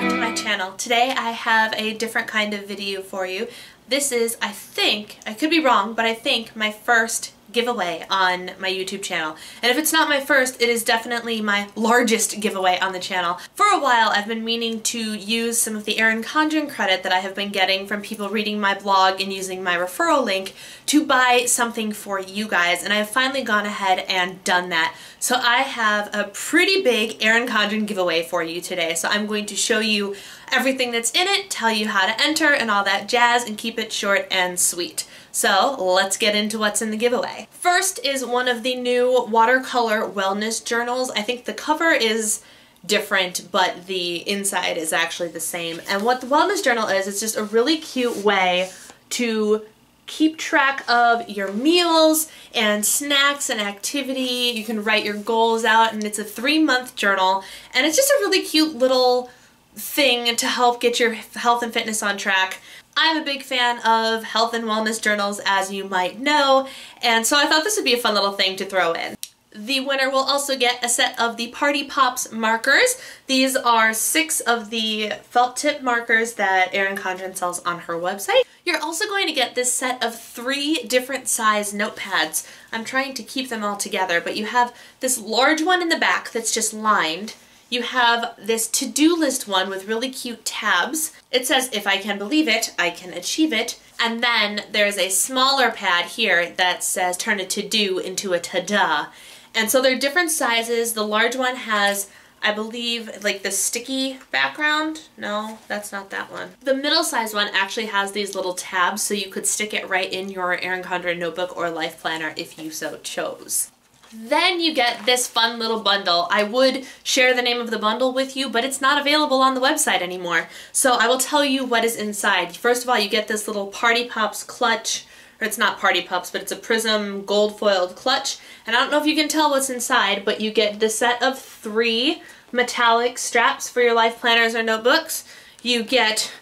back to my channel. Today I have a different kind of video for you. This is, I think, I could be wrong, but I think my first giveaway on my YouTube channel. And if it's not my first, it is definitely my largest giveaway on the channel. For a while I've been meaning to use some of the Erin Condren credit that I have been getting from people reading my blog and using my referral link to buy something for you guys, and I've finally gone ahead and done that. So I have a pretty big Erin Condren giveaway for you today. So I'm going to show you everything that's in it, tell you how to enter and all that jazz, and keep it short and sweet. So let's get into what's in the giveaway. First is one of the new watercolor wellness journals. I think the cover is different, but the inside is actually the same. And what the wellness journal is, it's just a really cute way to keep track of your meals and snacks and activity. You can write your goals out, and it's a 3-month journal. And it's just a really cute little thing to help get your health and fitness on track. I'm a big fan of health and wellness journals, as you might know, and so I thought this would be a fun little thing to throw in. The winner will also get a set of the Party Pops markers. These are 6 of the felt tip markers that Erin Condren sells on her website. You're also going to get this set of 3 different size notepads. I'm trying to keep them all together, but you have this large one in the back that's just lined. You have this to-do list one with really cute tabs. It says, if I can believe it, I can achieve it. And then there's a smaller pad here that says, turn a to-do into a ta-da. And so they're different sizes. The large one has, I believe, like the sticky background. No, that's not that one. The middle sized one actually has these little tabs, so you could stick it right in your Erin Condren notebook or life planner if you so chose. Then you get this fun little bundle. I would share the name of the bundle with you, but it's not available on the website anymore. So I will tell you what is inside. First of all, you get this little Party Pops clutch, or it's not Party Pops, but it's a prism gold foiled clutch. And I don't know if you can tell what's inside, but you get the set of 3 metallic straps for your life planners or notebooks. You get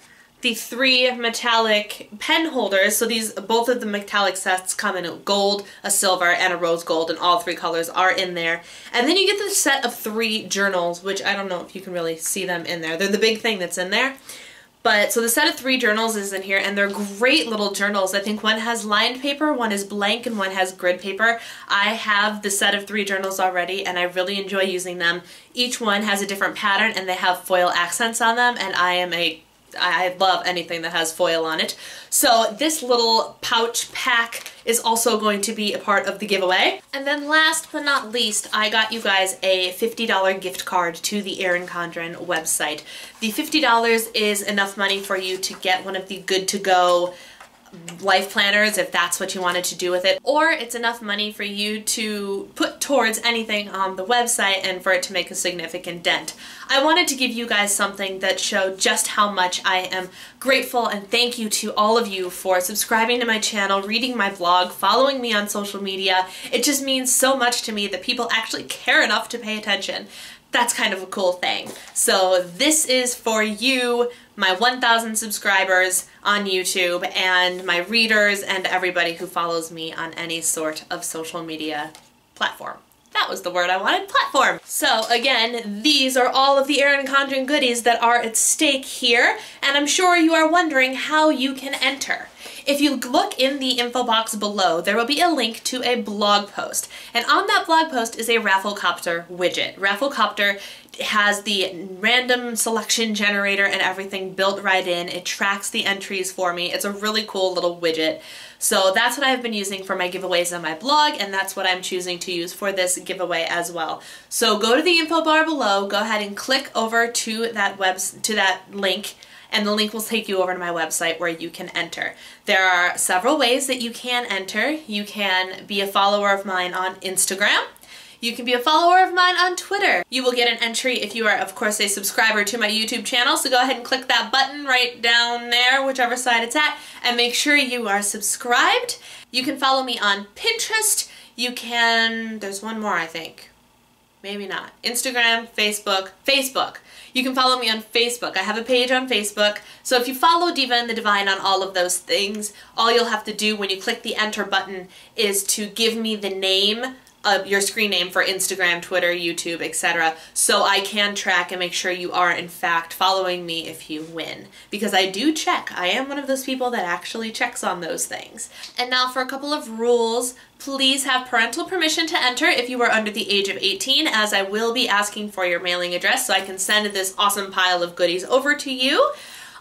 the 3 metallic pen holders. So these, both of the metallic sets come in a gold, a silver, and a rose gold, and all 3 colors are in there. And then you get this set of 3 journals, which I don't know if you can really see them in there. They're the big thing that's in there. But so the set of 3 journals is in here, and they're great little journals. I think one has lined paper, one is blank, and one has grid paper. I have the set of 3 journals already, and I really enjoy using them. Each one has a different pattern, and they have foil accents on them, and I love anything that has foil on it. So this little pouch pack is also going to be a part of the giveaway. And then last but not least, I got you guys a $50 gift card to the Erin Condren website. The $50 is enough money for you to get one of the good to go life planners if that's what you wanted to do with it, or it's enough money for you to put towards anything on the website and for it to make a significant dent. I wanted to give you guys something that showed just how much I am grateful and thank you to all of you for subscribing to my channel, reading my blog, following me on social media. It just means so much to me that people actually care enough to pay attention. That's kind of a cool thing. So this is for you, my 1,000 subscribers on YouTube, and my readers, and everybody who follows me on any sort of social media platform. That was the word I wanted, platform. So again, these are all of the Erin Condren goodies that are at stake here, and I'm sure you are wondering how you can enter. If you look in the info box below, there will be a link to a blog post, and on that blog post is a Rafflecopter widget. Rafflecopter has the random selection generator and everything built right in. It tracks the entries for me. It's a really cool little widget. So that's what I've been using for my giveaways on my blog, and that's what I'm choosing to use for this giveaway as well. So go to the info bar below, go ahead and click over to that link, and the link will take you over to my website where you can enter. There are several ways that you can enter. You can be a follower of mine on Instagram. You can be a follower of mine on Twitter. You will get an entry if you are, of course, a subscriber to my YouTube channel, so go ahead and click that button right down there, whichever side it's at, and make sure you are subscribed. You can follow me on Pinterest. You can, there's one more I think, maybe not. Instagram, Facebook. You can follow me on Facebook. I have a page on Facebook. So if you follow Diva and the Divine on all of those things, all you'll have to do when you click the enter button is to give me the name your screen name for Instagram, Twitter, YouTube, etc. So I can track and make sure you are in fact following me if you win, because I do check. I am one of those people that actually checks on those things. And now for a couple of rules. Please have parental permission to enter if you are under the age of 18, as I will be asking for your mailing address so I can send this awesome pile of goodies over to you.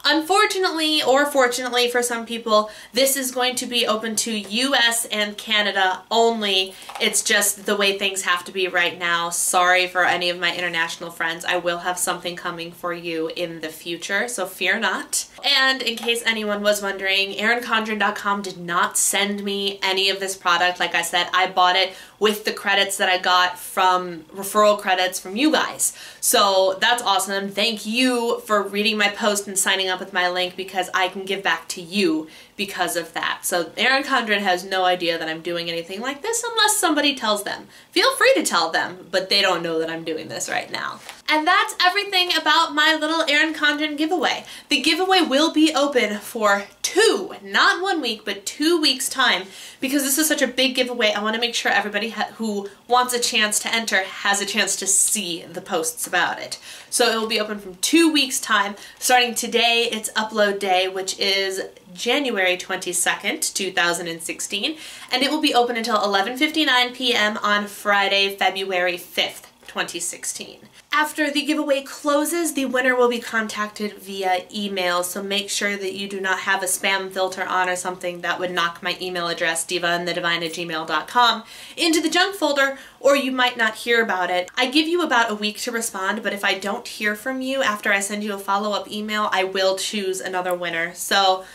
Unfortunately, or fortunately for some people, this is going to be open to US and Canada only. It's just the way things have to be right now. Sorry for any of my international friends. I will have something coming for you in the future, so fear not. And in case anyone was wondering, ErinCondren.com did not send me any of this product. Like I said, I bought it with the credits that I got from referral credits from you guys. So that's awesome. Thank you for reading my post and signing up with my link, because I can give back to you because of that. So Erin Condren has no idea that I'm doing anything like this unless somebody tells them. Feel free to tell them, but they don't know that I'm doing this right now. And that's everything about my little Erin Condren giveaway. The giveaway will be open for 2, not 1 week, but 2 weeks time, because this is such a big giveaway. I want to make sure everybody who wants a chance to enter has a chance to see the posts about it. So it will be open from 2 weeks time. Starting today, it's upload day, which is January 22nd, 2016, and it will be open until 11:59 p.m. on Friday, February 5th, 2016. After the giveaway closes, the winner will be contacted via email, so make sure that you do not have a spam filter on or something that would knock my email address, divaandthedivine@gmail.com, into the junk folder, or you might not hear about it. I give you about a week to respond, but if I don't hear from you after I send you a follow-up email, I will choose another winner. So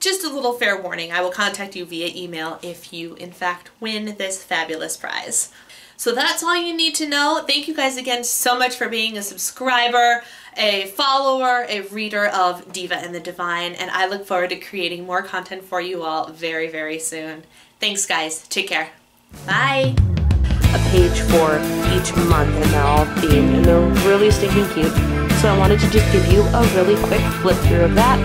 just a little fair warning, I will contact you via email if you, in fact, win this fabulous prize. So that's all you need to know. Thank you guys again so much for being a subscriber, a follower, a reader of Diva and the Divine, and I look forward to creating more content for you all very, very soon. Thanks guys, take care. Bye! A page for each month, and they're all themed, and they're really stinking cute. So I wanted to just give you a really quick flip through of that.